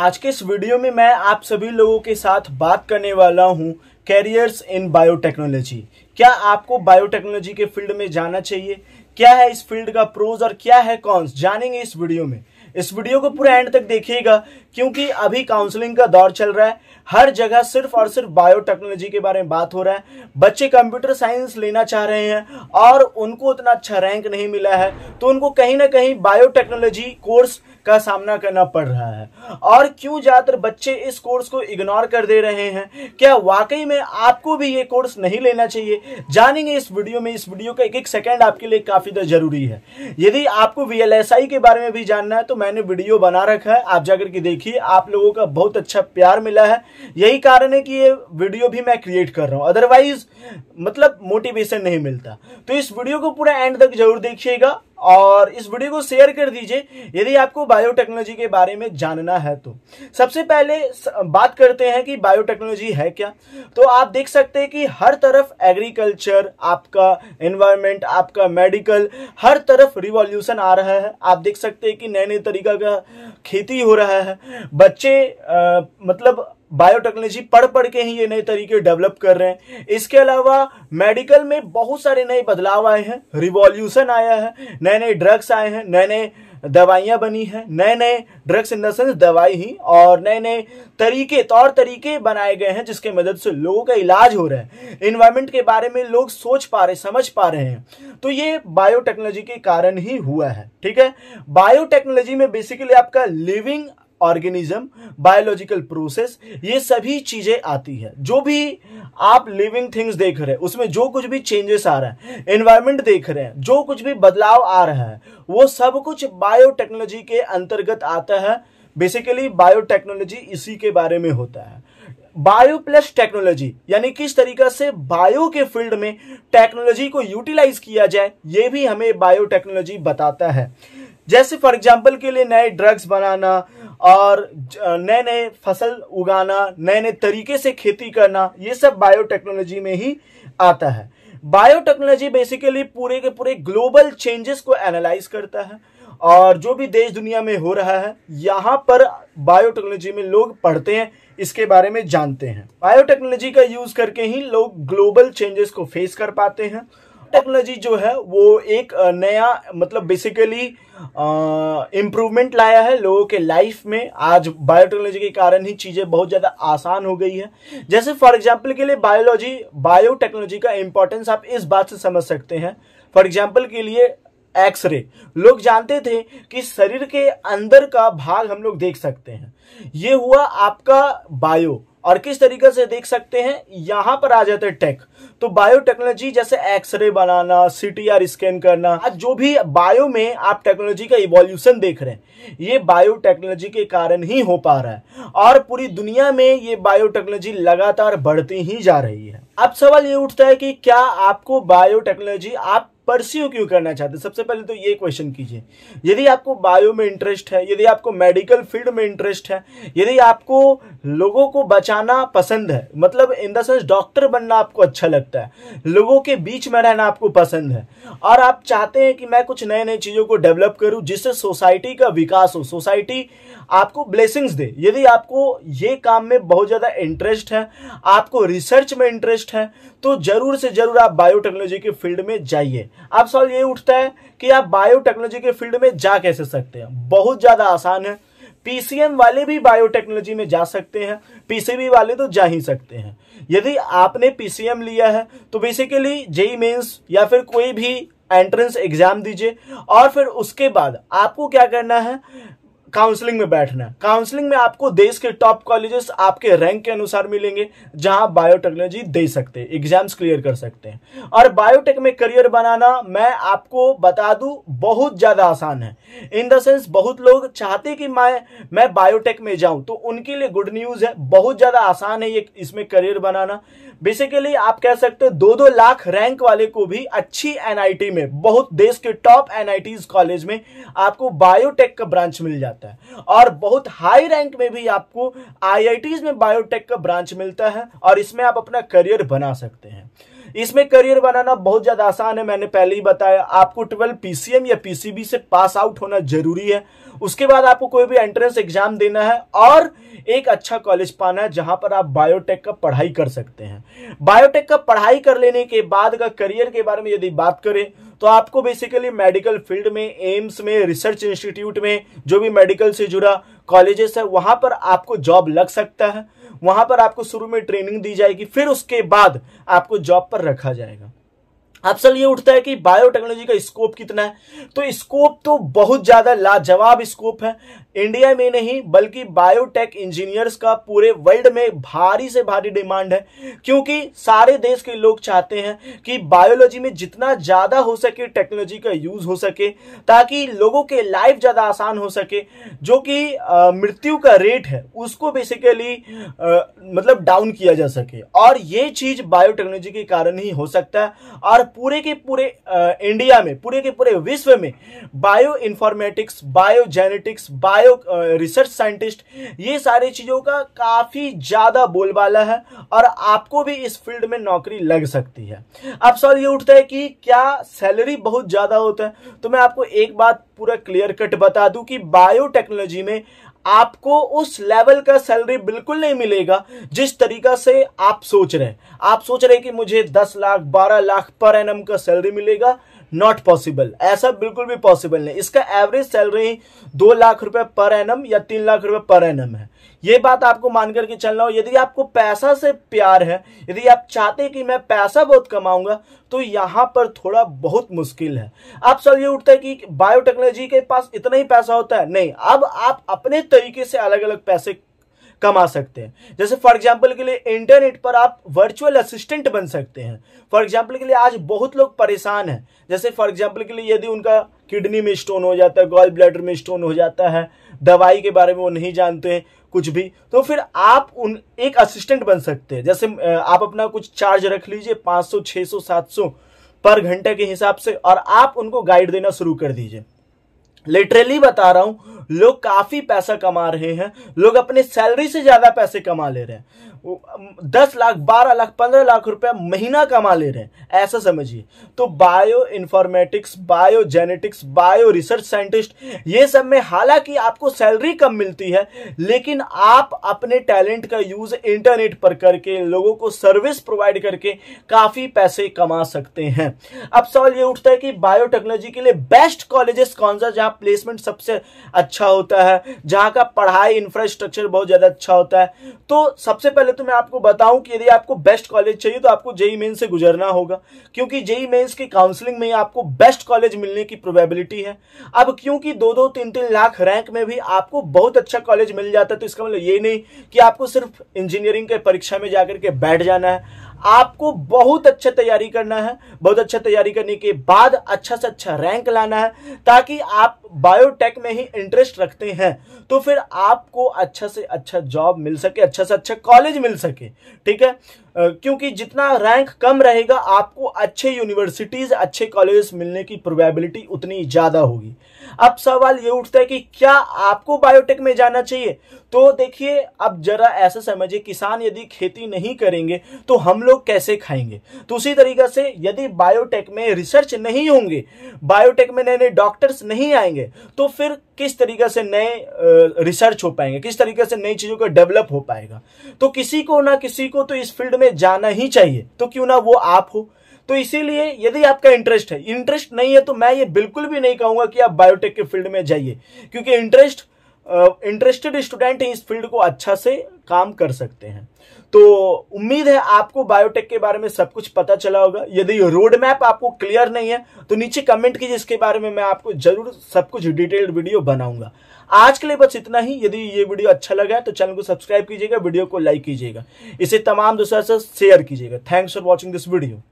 आज के इस वीडियो में मैं आप सभी लोगों के साथ बात करने वाला हूं कैरियर्स इन बायोटेक्नोलॉजी। क्या आपको बायोटेक्नोलॉजी के फील्ड में जाना चाहिए, क्या है इस फील्ड का प्रोज और क्या है कॉन्स, जानेंगे इस वीडियो में। इस वीडियो को पूरा एंड तक देखिएगा क्योंकि अभी काउंसलिंग का दौर चल रहा है। हर जगह सिर्फ और सिर्फ बायोटेक्नोलॉजी के बारे में बात हो रहा है। बच्चे कंप्यूटर साइंस लेना चाह रहे हैं और उनको उतना अच्छा रैंक नहीं मिला है तो उनको कहीं ना कहीं बायोटेक्नोलॉजी कोर्स का सामना करना पड़ रहा है। और क्यों ज़्यादातर बच्चे इस कोर्स को इग्नोर कर दे रहे हैं, क्या वाकई में आपको भी ये कोर्स नहीं लेना चाहिए, जानेंगे इस वीडियो में। इस वीडियो का एक एक सेकेंड आपके लिए काफ़ी ज़रूरी है। यदि आपको VLSI के बारे में भी जानना है तो मैंने वीडियो बना रखा है, आप जाकर के देखिए। आप लोगों का बहुत अच्छा प्यार मिला है, यही कारण है कि ये वीडियो भी मैं क्रिएट कर रहा हूँ, अदरवाइज मतलब मोटिवेशन नहीं मिलता। तो इस वीडियो को पूरा एंड तक जरूर देखिएगा और इस वीडियो को शेयर कर दीजिए यदि आपको बायोटेक्नोलॉजी के बारे में जानना है। तो सबसे पहले बात करते हैं कि बायोटेक्नोलॉजी है क्या। तो आप देख सकते हैं कि हर तरफ एग्रीकल्चर, आपका एनवायरनमेंट, आपका मेडिकल, हर तरफ रिवॉल्यूशन आ रहा है। आप देख सकते हैं कि नए नए तरीका का खेती हो रहा है। बच्चे मतलब बायोटेक्नोलॉजी पढ़ पढ़ के ही ये नए तरीके डेवलप कर रहे हैं। इसके अलावा मेडिकल में बहुत सारे नए बदलाव आए हैं, रिवॉल्यूशन आया है, नए नए ड्रग्स आए हैं, नए नए दवाइयाँ बनी हैं, नए नए ड्रग्स इन द सेंस दवाई ही, और नए नए तरीके तौर तरीके बनाए गए हैं जिसके मदद से लोगों का इलाज हो रहा है। एनवायरमेंट के बारे में लोग सोच पा रहे, समझ पा रहे हैं, तो ये बायोटेक्नोलॉजी के कारण ही हुआ है। ठीक है, बायोटेक्नोलॉजी में बेसिकली आपका लिविंग ऑर्गेनिज्म, बायोलॉजिकल प्रोसेस, ये सभी चीजें आती है। जो भी आप लिविंग थिंग्स देख रहे हैं उसमें जो कुछ भी चेंजेस आ रहा है, एनवायरनमेंट देख रहे हैं, जो कुछ भी बदलाव आ रहा है, वो सब कुछ बायोटेक्नोलॉजी के अंतर्गत आता है। बेसिकली बायोटेक्नोलॉजी इसी के बारे में होता है। बायो प्लस टेक्नोलॉजी, यानी किस तरीका से बायो के फील्ड में टेक्नोलॉजी को यूटिलाइज किया जाए, ये भी हमें बायोटेक्नोलॉजी बताता है। जैसे फॉर एग्जाम्पल के लिए नए ड्रग्स बनाना और नए नए फसल उगाना, नए नए तरीके से खेती करना, ये सब बायोटेक्नोलॉजी में ही आता है। बायोटेक्नोलॉजी बेसिकली पूरे के पूरे ग्लोबल चेंजेस को एनालाइज करता है और जो भी देश दुनिया में हो रहा है, यहाँ पर बायोटेक्नोलॉजी में लोग पढ़ते हैं, इसके बारे में जानते हैं। बायोटेक्नोलॉजी का यूज करके ही लोग ग्लोबल चेंजेस को फेस कर पाते हैं। टेक्नोलॉजी जो है वो एक नया मतलब बेसिकली इम्प्रूवमेंट लाया है लोगों के लाइफ में। आज बायोटेक्नोलॉजी के कारण ही चीज़ें बहुत ज़्यादा आसान हो गई है। जैसे फॉर एग्जांपल के लिए बायोटेक्नोलॉजी का इम्पोर्टेंस आप इस बात से समझ सकते हैं। फॉर एग्जांपल के लिए एक्सरे, लोग जानते थे कि शरीर के अंदर का भाग हम लोग देख सकते हैं, ये हुआ आपका बायो, और किस तरीके से देख सकते हैं, यहाँ पर आ जाता है टेक। तो बायोटेक्नोलॉजी जैसे एक्सरे बनाना, CTR स्कैन करना, आज जो भी बायो में आप टेक्नोलॉजी का इवोल्यूशन देख रहे हैं, ये बायोटेक्नोलॉजी के कारण ही हो पा रहा है। और पूरी दुनिया में ये बायोटेक्नोलॉजी लगातार बढ़ती ही जा रही है। अब सवाल ये उठता है कि क्या आपको बायोटेक्नोलॉजी आप परस्यू क्यों करना चाहते हैं। सबसे पहले तो ये क्वेश्चन कीजिए। यदि आपको बायो में इंटरेस्ट है, यदि आपको मेडिकल फील्ड में इंटरेस्ट है, यदि आपको लोगों को बचाना पसंद है, मतलब इन द सेंस डॉक्टर बनना आपको अच्छा लगता है, लोगों के बीच में रहना आपको पसंद है, और आप चाहते हैं कि मैं कुछ नए नए चीज़ों को डेवलप करूँ जिससे सोसाइटी का विकास हो, सोसाइटी आपको ब्लेसिंग्स दे, यदि आपको ये काम में बहुत ज़्यादा इंटरेस्ट है, आपको रिसर्च में इंटरेस्ट है, तो ज़रूर से ज़रूर आप बायोटेक्नोलॉजी के फील्ड में जाइए। अब सवाल ये उठता है कि आप बायोटेक्नोलॉजी के फील्ड में जा कैसे सकते हैं। बहुत ज़्यादा आसान है, PCM वाले भी बायोटेक्नोलॉजी में जा सकते हैं, PCB वाले तो जा ही सकते हैं। यदि आपने PCM लिया है तो बेसिकली JEE मेंस या फिर कोई भी एंट्रेंस एग्जाम दीजिए, और फिर उसके बाद आपको क्या करना है, काउंसलिंग में बैठना। काउंसलिंग में आपको देश के टॉप कॉलेजेस आपके रैंक के अनुसार मिलेंगे जहां बायोटेक्नोलॉजी दे सकते हैं, एग्जाम्स क्लियर कर सकते हैं। और बायोटेक में करियर बनाना, मैं आपको बता दूं, बहुत ज़्यादा आसान है। इन द सेंस बहुत लोग चाहते कि मैं बायोटेक में जाऊं, तो उनके लिए गुड न्यूज़ है, बहुत ज़्यादा आसान है ये, इसमें करियर बनाना। बेसिकली आप कह सकते हो 2-2 लाख रैंक वाले को भी अच्छी NIT में, बहुत देश के टॉप NITs कॉलेज में आपको बायोटेक का ब्रांच मिल जाता है, और बहुत हाई रैंक में भी आपको IITs में बायोटेक का ब्रांच मिलता है, और इसमें आप अपना करियर बना सकते हैं। इसमें करियर बनाना बहुत ज़्यादा आसान है, मैंने पहले ही बताया। आपको 12 PCM या PCB से पास आउट होना जरूरी है, उसके बाद आपको कोई भी एंट्रेंस एग्जाम देना है और एक अच्छा कॉलेज पाना है जहां पर आप बायोटेक का पढ़ाई कर सकते हैं। बायोटेक का पढ़ाई कर लेने के बाद का करियर के बारे में यदि बात करें तो आपको बेसिकली मेडिकल फील्ड में, एम्स में, रिसर्च इंस्टीट्यूट में, जो भी मेडिकल से जुड़ा कॉलेजेस है वहां पर आपको जॉब लग सकता है। वहां पर आपको शुरू में ट्रेनिंग दी जाएगी, फिर उसके बाद आपको जॉब पर रखा जाएगा। अब सवाल ये उठता है कि बायोटेक्नोलॉजी का स्कोप कितना है, तो स्कोप तो बहुत ज्यादा लाजवाब स्कोप है। इंडिया में नहीं बल्कि बायोटेक इंजीनियर्स का पूरे वर्ल्ड में भारी से भारी डिमांड है, क्योंकि सारे देश के लोग चाहते हैं कि बायोलॉजी में जितना ज्यादा हो सके टेक्नोलॉजी का यूज हो सके, ताकि लोगों के लाइफ ज्यादा आसान हो सके। जो कि मृत्यु का रेट है उसको बेसिकली मतलब डाउन किया जा सके, और ये चीज बायोटेक्नोलॉजी के कारण ही हो सकता है। और पूरे के पूरे इंडिया में, पूरे के पूरे विश्व में bio informatics, bio genetics, bio research scientist, ये सारी चीजों का काफी ज्यादा बोलबाला है और आपको भी इस फील्ड में नौकरी लग सकती है। अब सवाल ये उठता है कि क्या सैलरी बहुत ज्यादा होता है, तो मैं आपको एक बात पूरा क्लियर कट बता दूं कि बायोटेक्नोलॉजी में आपको उस लेवल का सैलरी बिल्कुल नहीं मिलेगा जिस तरीका से आप सोच रहे हैं। आप सोच रहे हैं कि मुझे 10 लाख 12 लाख पर एनम का सैलरी मिलेगा, नॉट पॉसिबल, ऐसा बिल्कुल भी पॉसिबल नहीं। इसका एवरेज सैलरी 2 लाख रुपए पर एनम या 3 लाख रुपए पर एनम है। ये बात आपको मान करके चलना हो। यदि आपको पैसा से प्यार है, यदि आप चाहते हैं कि मैं पैसा बहुत कमाऊंगा, तो यहाँ पर थोड़ा बहुत मुश्किल है। अब सवाल ये उठता है कि बायोटेक्नोलॉजी के पास इतना ही पैसा होता है? नहीं, अब आप अपने तरीके से अलग अलग पैसे कमा सकते हैं। जैसे फॉर एग्जाम्पल के लिए इंटरनेट पर आप वर्चुअल असिस्टेंट बन सकते हैं। फॉर एग्जाम्पल के लिए आज बहुत लोग परेशान हैं, जैसे फॉर एग्जाम्पल के लिए यदि उनका किडनी में स्टोन हो जाता है, गॉल ब्लैडर में स्टोन हो जाता है, दवाई के बारे में वो नहीं जानते हैं कुछ भी, तो फिर आप उन एक असिस्टेंट बन सकते हैं। जैसे आप अपना कुछ चार्ज रख लीजिए 500, 600, 700 पर घंटे के हिसाब से, और आप उनको गाइड देना शुरू कर दीजिए। लिटरली बता रहा हूं, लोग काफी पैसा कमा रहे हैं, लोग अपने सैलरी से ज्यादा पैसे कमा ले रहे हैं, 10 लाख 12 लाख 15 लाख रुपया महीना कमा ले रहे हैं, ऐसा समझिए। तो bio informatics, bio genetics, bio research scientist, ये सब में हालांकि आपको सैलरी कम मिलती है, लेकिन आप अपने टैलेंट का यूज इंटरनेट पर करके, लोगों को सर्विस प्रोवाइड करके काफी पैसे कमा सकते हैं। अब सवाल ये उठता है कि बायोटेक्नोलॉजी के लिए बेस्ट कॉलेजेस कौन सा, जहां प्लेसमेंट सबसे अच्छा होता है, जहां का पढ़ाई इंफ्रास्ट्रक्चर बहुत ज्यादा अच्छा होता है। तो सबसे पहले तो मैं आपको बताऊं कि यदि आपको बेस्ट कॉलेज चाहिए तो आपको जेईई मेंस से गुजरना होगा, क्योंकि जेईई मेंस की काउंसलिंग में आपको बेस्ट कॉलेज मिलने की प्रोबेबिलिटी है। अब क्योंकि 2-2, 3-3 लाख रैंक में भी आपको बहुत अच्छा कॉलेज मिल जाता है, तो इसका मतलब ये नहीं कि आपको सिर्फ इंजीनियरिंग के परीक्षा में जाकर के बैठ जाना है। आपको बहुत अच्छा तैयारी करना है, बहुत अच्छा तैयारी करने के बाद अच्छा से अच्छा रैंक लाना है, ताकि आप बायोटेक में ही इंटरेस्ट रखते हैं तो फिर आपको अच्छा से अच्छा जॉब मिल सके, अच्छा से अच्छा कॉलेज मिल सके, ठीक है। क्योंकि जितना रैंक कम रहेगा, आपको अच्छे यूनिवर्सिटीज, अच्छे कॉलेजेस मिलने की प्रोबेबिलिटी उतनी ज्यादा होगी। अब सवाल ये उठता है कि क्या आपको बायोटेक में जाना चाहिए, तो देखिए अब जरा ऐसा समझिए, किसान यदि खेती नहीं करेंगे तो हम लोग कैसे खाएंगे। तो उसी तरीके से यदि बायोटेक में रिसर्च नहीं होंगे, बायोटेक में नए नए डॉक्टर्स नहीं आएंगे, तो फिर किस तरीके से नए रिसर्च हो पाएंगे, किस तरीके से नई चीजों का डेवलप हो पाएगा। तो किसी को ना किसी को तो इस फील्ड में जाना ही चाहिए, तो क्यों ना वो आप हो। तो इसीलिए यदि आपका इंटरेस्ट है, इंटरेस्ट नहीं है तो मैं ये बिल्कुल भी नहीं कहूंगा कि आप बायोटेक के फील्ड में जाइए, क्योंकि इंटरेस्टेड स्टूडेंट इस फील्ड को अच्छा से काम कर सकते हैं। तो उम्मीद है आपको बायोटेक के बारे में सब कुछ पता चला होगा। यदि रोड मैप आपको क्लियर नहीं है तो नीचे कमेंट कीजिए, इसके बारे में मैं आपको जरूर सब कुछ डिटेल्ड वीडियो बनाऊंगा। आज के लिए बस इतना ही। यदि ये वीडियो अच्छा लगा है तो चैनल को सब्सक्राइब कीजिएगा, वीडियो को लाइक कीजिएगा, इसे तमाम दोस्तों से शेयर कीजिएगा। Thanks for watching this video.